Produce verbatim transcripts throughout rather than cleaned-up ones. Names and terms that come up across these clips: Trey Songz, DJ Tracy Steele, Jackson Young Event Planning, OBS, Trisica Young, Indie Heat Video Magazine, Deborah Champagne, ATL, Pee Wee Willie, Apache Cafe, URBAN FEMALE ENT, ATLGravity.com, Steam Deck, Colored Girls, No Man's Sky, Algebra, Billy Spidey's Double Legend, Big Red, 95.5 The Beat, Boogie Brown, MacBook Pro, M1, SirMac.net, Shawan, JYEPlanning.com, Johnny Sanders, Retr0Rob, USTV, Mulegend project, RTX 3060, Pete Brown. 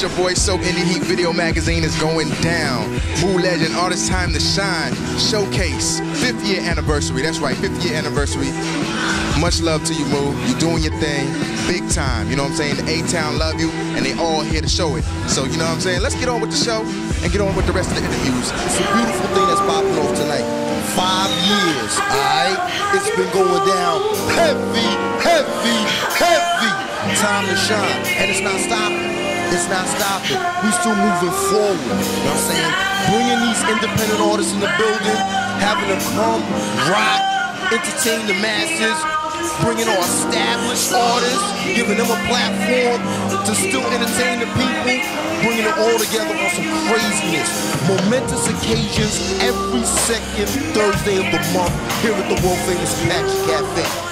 It's your boy Soap. Indie Heat Video Magazine is going down. Mulegend, artist time to shine. Showcase, fifth year anniversary. That's right, fifth year anniversary. Much love to you, Moo. You're doing your thing, big time. You know what I'm saying? The A-Town love you, and they all here to show it. So you know what I'm saying? Let's get on with the show and get on with the rest of the interviews. It's a beautiful thing that's popping off tonight. Five years, all right? It's been going down heavy, heavy, heavy. Time to shine, and it's not stopping. It's not stopping. We still moving forward. You know what I'm saying? Bringing these independent artists in the building, having them come, rock, entertain the masses, bringing our established artists, giving them a platform to still entertain the people, bringing it all together on some craziness. Momentous occasions every second Thursday of the month here at the world famous Apache Cafe.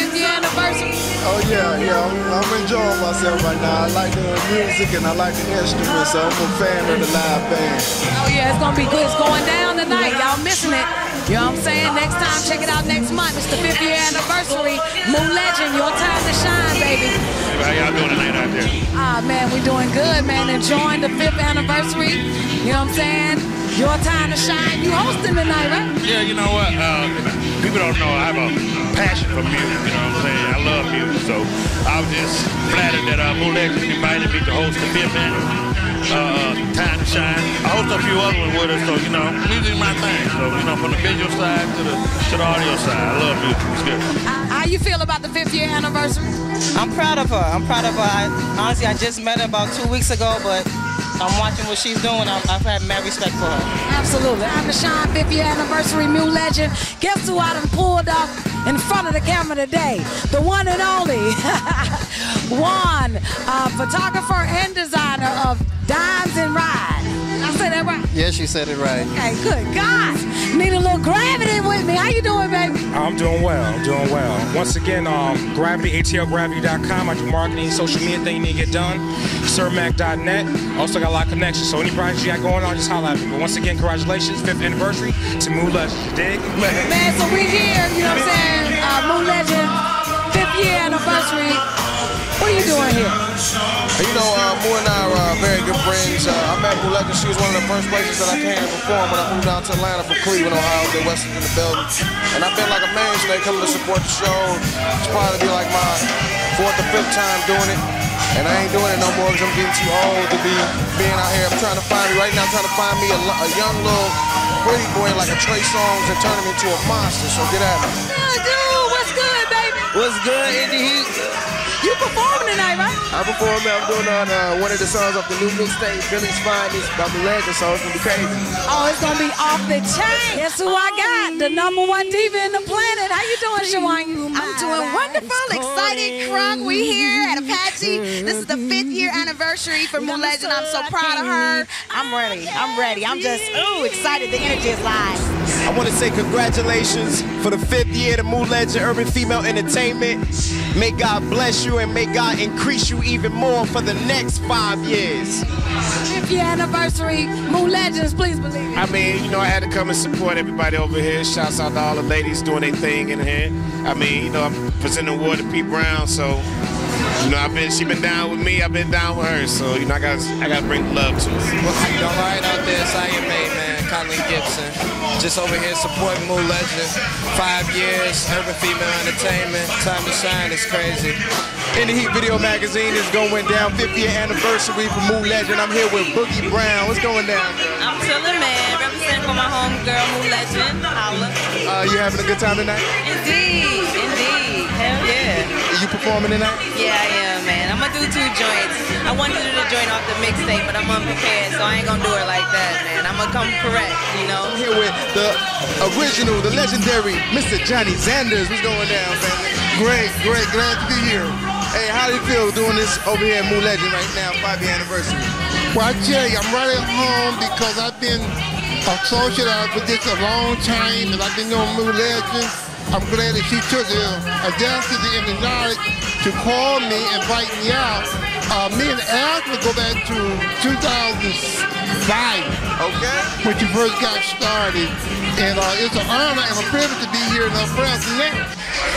Oh yeah, yeah, I'm, I'm enjoying myself right now. I like the music and I like the instruments, so I'm a fan of the live band. Oh yeah, it's gonna be good. It's going down tonight. Y'all missing it. You know what I'm saying? Next time, check it out next month. It's the fifth year anniversary. Mulegend, your time to shine, baby. How y'all doing tonight out there? Ah man, we doing good, man. Enjoying the fifth anniversary. You know what I'm saying? Your time to shine. You hosting tonight, right? Yeah, you know what? Um, people don't know I have a passion for music. You know what I'm saying? I love music, so I was just flattered that uh, Mulegend invited me to host the fifth anniversary uh, time to shine. I host a few other ones with us, so you know, music's my thing. So you know, from the visual side to the to the audio side, I love music. It's good. How you feel about the fifth year anniversary? I'm proud of her. I'm proud of her. I, honestly, I just met her about two weeks ago, but I'm watching what she's doing. I've, I've had mad respect for her. Absolutely. After Sean's fifth year anniversary, Mulegend. Guess who I done pulled up in front of the camera today? The one and only Juan, uh, photographer and designer of Dimes and Ride. I said that right? Yes, you said it right. Okay, good God. Need a little gravity with me. How you doing, baby? I'm doing well. I'm doing well. Once again, um, Gravity, A T L Gravity dot com. I do marketing, social media thing you need to get done. Sir Mac dot net. Also got a lot of connections. So any projects you got going on, just holler at me. But once again, congratulations, fifth anniversary to Mulegend. Dig? Man, so we here, you know what I'm saying? Uh, Mulegend, fifth year anniversary. What are you doing here? You know, uh, Mu and I are uh, very good friends. Uh, I met Mulegend. She was one of the first places that I came to perform when I moved out to Atlanta from Cleveland, Ohio. They wrestled in the building. And I've been like a man today coming to support the show. It's probably be like my fourth or fifth time doing it. And I ain't doing it no more because I'm getting too old to be being out here. I'm trying to find me right now, I'm trying to find me a, a young little pretty boy like a Trey Songz and turn him into a monster. So get at me. Good dude, what's good, baby? What's good, Indie Heat? You performing tonight, right? I'm performing. I'm doing on uh, one of the songs off the new mixtape, Billy Spidey's Double Legend. So it's gonna be crazy. Oh, it's gonna be off the chain. Guess who I got? The number one diva in the planet. How you doing, Shawan? I'm doing wonderful, excited, crunk. We here at Apache. This is the fifth year anniversary for Mulegend. I'm so proud of her. I'm ready. I'm ready. I'm just, ooh, excited. The energy is live. I want to say congratulations for the fifth year to Mulegend Urban Female Entertainment. May God bless you and may God increase you even more for the next five years. Fifth year anniversary, Mulegend, please believe it. I mean, you know, I had to come and support everybody over here. Shouts out to all the ladies doing their thing in here. I mean, you know, I'm presenting an award to Pete Brown, so... You know, I've been, she been down with me, I've been down with her, so, you know, I gotta, I gotta bring love to her. Well, see, all right out there, it's I am A, man, Conley Gibson. Just over here supporting Mulegend. Five years, Urban Female Entertainment, time to shine, it's crazy. Indie Heat Video Magazine is going down, fifth year anniversary for Mulegend. I'm here with Boogie Brown. What's going down, girl? I'm chilling, man, representing for my homegirl, Mulegend, holla. Uh, you having a good time tonight? Indeed, indeed, hell yeah. You performing tonight? Yeah, I am, man. I'm gonna do two joints. I wanted to do the joint off the mixtape, but I'm unprepared, so I ain't gonna do it like that, man. I'm gonna come correct, you know. I'm here with the original, the legendary Mister Johnny Sanders. What's going down, man? Great, great, glad to be here. Hey, how do you feel doing this over here at Mulegend right now, five-year anniversary? Well, I tell you, I'm right at home because I've been associated with this a long time, and I've been on Mulegend. I'm glad that she took the audacity and the knowledge to call me and invite me out. Uh, me and Ashley go back to two thousand five, okay, when she first got started. And uh, it's an honor and a privilege to be here in her presence.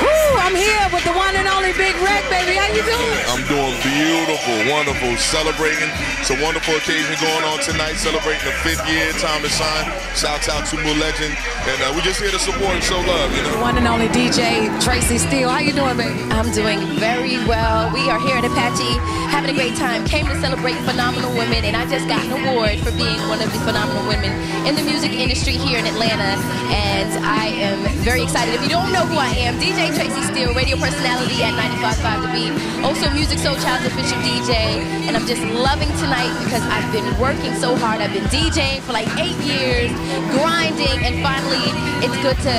Woo, I'm here with the one and only Big Red, baby. How you doing? I'm doing beautiful, wonderful, celebrating. It's a wonderful occasion going on tonight, celebrating the fifth year, time to shine. Shout out to Mulegend. And uh, we're just here to support and show love, you know. The one and only D J Tracy Steele. How you doing, baby? I'm doing very well. We are here at Apache, having a great time. Came to celebrate phenomenal women, and I just got an award for being one of the phenomenal women in the music industry here in Atlanta. And I am very excited. If you don't know who I am, D J Tracy Steele, radio personality at ninety-five point five The Beat, also Music Soul Child's official D J, and I'm just loving tonight because I've been working so hard. I've been DJing for like eight years, grinding, and finally it's good to,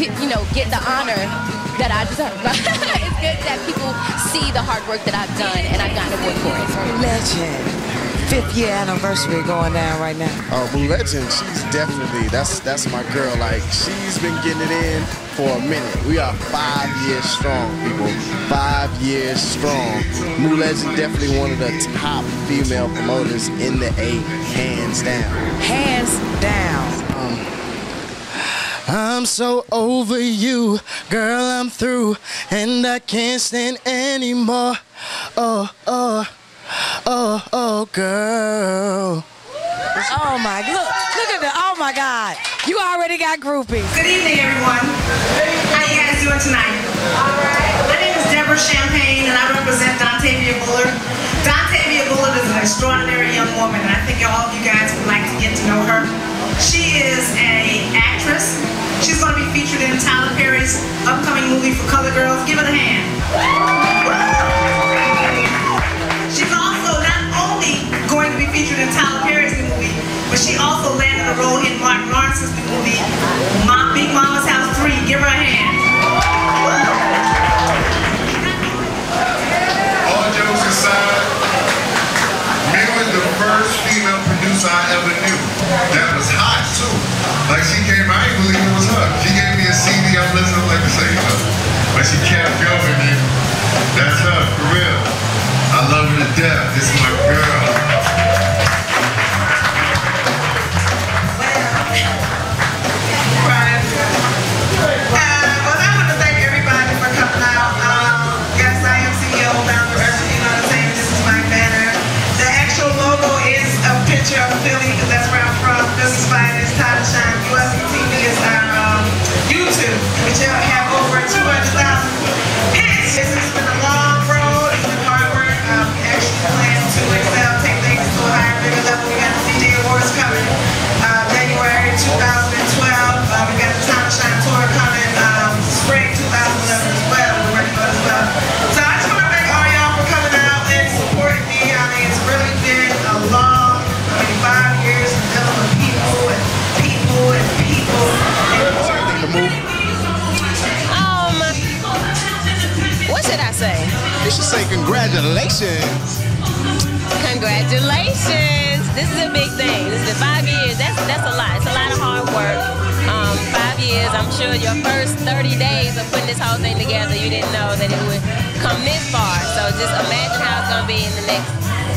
you know, get the honor that I deserve. It's good that people see the hard work that I've done, and I've gotten an award for it. Legend. Fifth year anniversary going down right now. Oh, uh, Legend, she's definitely, that's that's my girl. Like, she's been getting it in for a minute. We are five years strong, people. Five years strong. Mulegend definitely one of the top female promoters in the A, hands down. Hands down. Um, I'm so over you, girl, I'm through, and I can't stand anymore. Oh, oh, oh, oh, girl. Oh my, look, look at that, oh my God. You already got groupies. Good evening, everyone. How are you guys doing tonight? All right. My name is Deborah Champagne, and I represent Dontavia Bullard. Dontavia Bullard is an extraordinary young woman, and I think all of you guys would like to get to know her. She is an actress. She's going to be featured in Tyler Perry's upcoming movie for Colored Girls. Give it a hand. She's also not only going to be featured in Tyler Perry's new movie, but she also landed a role in Martin Lawrence's new movie, My Big Mama's House Three. Give her a hand. All jokes aside, Mary was the first female producer I ever knew. That was hot too. Like, she came, I didn't believe it was her. She gave me a C D, I'm listening, I'm like, this ain't her. But she kept filming me. That's her, for real. I love her to death. This is my girl. Right. Uh, well, I want to thank everybody for coming out. Um, yes, I am C E O, founder, you know what I'm saying? This is my banner. The actual logo is a picture of Philly, because that's where I'm from. Billy Spidey's Time to Shine. U S T V is our um, YouTube, which y'all have over two hundred thousand hits. This has been a long road. It's been hard work. Um, we actually plan to excel, take things to a higher, bigger level. We got the C D Awards coming uh, January two thousand twelve. Uh, we got the Time to Shine tour coming um, spring two thousand eleven as well. We're working on as well. So I just want to thank all y'all for coming out and supporting me. I mean, it's really been a long, I mean, five years of dealing with people and people and people. Um, what should I say? You should say congratulations. Congratulations. This is a big thing. This is five years. That's that's a lot. It's a lot of hard work. Um, five years. I'm sure your first thirty days of putting this whole thing together, you didn't know that it would come this far. So just imagine how it's gonna be in the next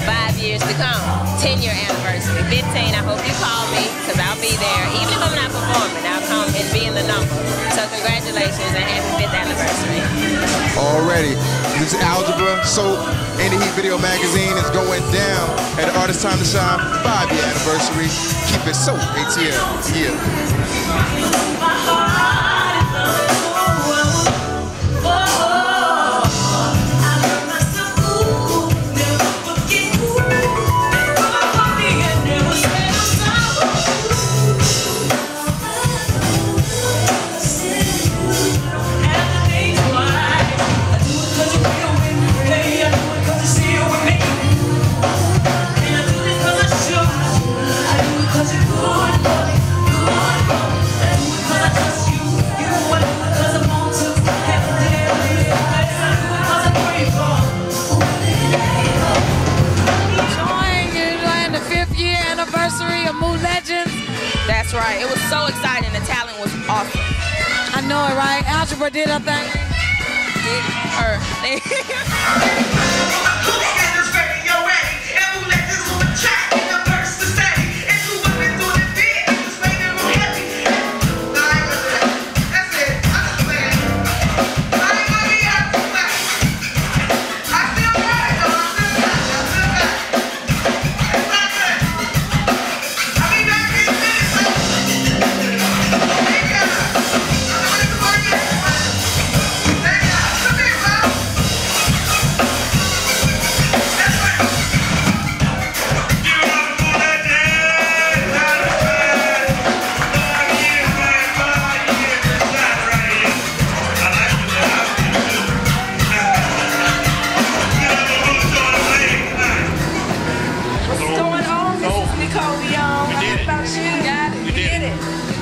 five years to come. ten year anniversary. fifteen, I hope you call me, because I'll be there. Even if I'm not performing, I'll come and be in the number. So congratulations and happy fifth anniversary. Already. This is Algebra, so Indie Heat Video Magazine is going down at the Artist Time to Shine five year anniversary. Keep it so, A T L. Yeah. Right, it was so exciting. The talent was awesome. I know it, right? Algebra did her thing. Did her thing.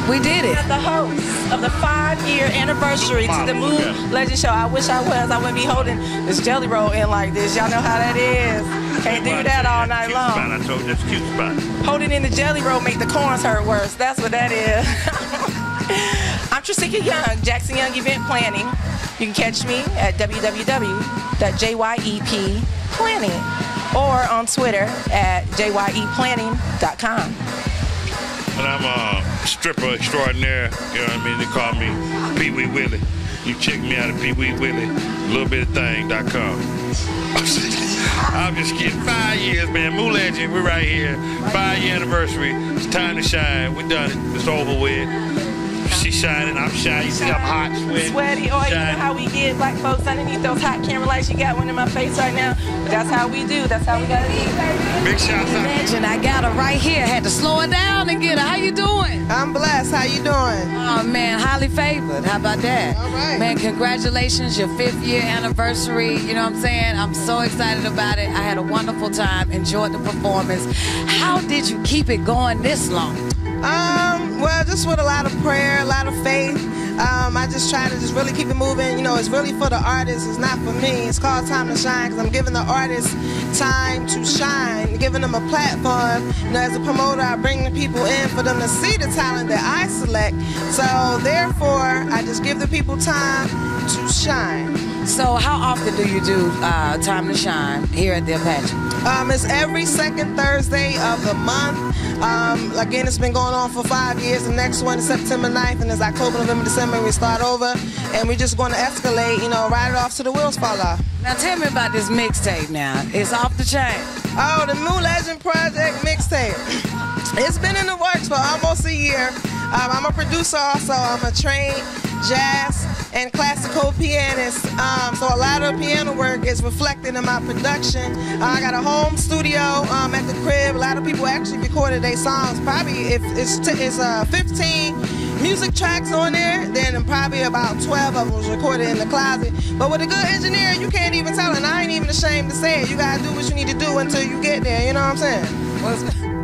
We did it. At the host of the five-year anniversary to the Mulegend Legend Show. I wish I was. I wouldn't be holding this jelly roll in like this. Y'all know how that is. Can't do that all night long. I told you that's cute spot. Holding in the jelly roll make the corns hurt worse. That's what that is. I'm Trisica Young, Jackson Young Event Planning. You can catch me at w w w dot j y e p planning dot com or on Twitter at j y e planning dot com. And I'm a stripper extraordinaire, you know what I mean? They call me Pee Wee Willie. You check me out at Pee Wee Willie, little bit of thing dot com. I'm just kidding. Five years, man. Mulegend, we're right here. Five-year anniversary. It's time to shine. We done it. It's over with. She's shining. I'm shining. I'm hot, sweaty. Sweaty. Oh, you know how we get black folks underneath those hot camera lights. You got one in my face right now. But that's how we do. That's how we got to be. Big shout out. Mulegend, I got her right here. Had to slow her down and get her. How you doing? I'm blessed. How you doing? Oh, man. Highly favored. How about that? All right. Man, congratulations. Your fifth year anniversary. You know what I'm saying? I'm so excited about it. I had a wonderful time. Enjoyed the performance. How did you keep it going this long? Um, well, just with a lot of prayer, a lot of faith. Um, I just try to just really keep it moving. You know, it's really for the artists. It's not for me. It's called Time to Shine because I'm giving the artists time to shine, giving them a platform. You know, as a promoter, I bring the people in for them to see the talent that I select. So, therefore, I just give the people time to shine. So how often do you do uh, Time to Shine here at the Apache? Um, it's every second Thursday of the month. Um, again, it's been going on for five years. The next one is September ninth, and it's October, November, December, and we start over. And we're just going to escalate, you know, ride it off to the wheels fall off. Now tell me about this mixtape now. It's off the chain. Oh, the Mulegend Project mixtape. It's been in the works for almost a year. Um, I'm a producer also. I'm a trained jazz and classical pianist, um, so a lot of piano work is reflected in my production. Uh, I got a home studio um, at the crib. A lot of people actually recorded their songs. Probably if it's, t it's uh, fifteen music tracks on there, then probably about twelve of them was recorded in the closet. But with a good engineer, you can't even tell, and I ain't even ashamed to say it. You gotta do what you need to do until you get there, you know what I'm saying? Well,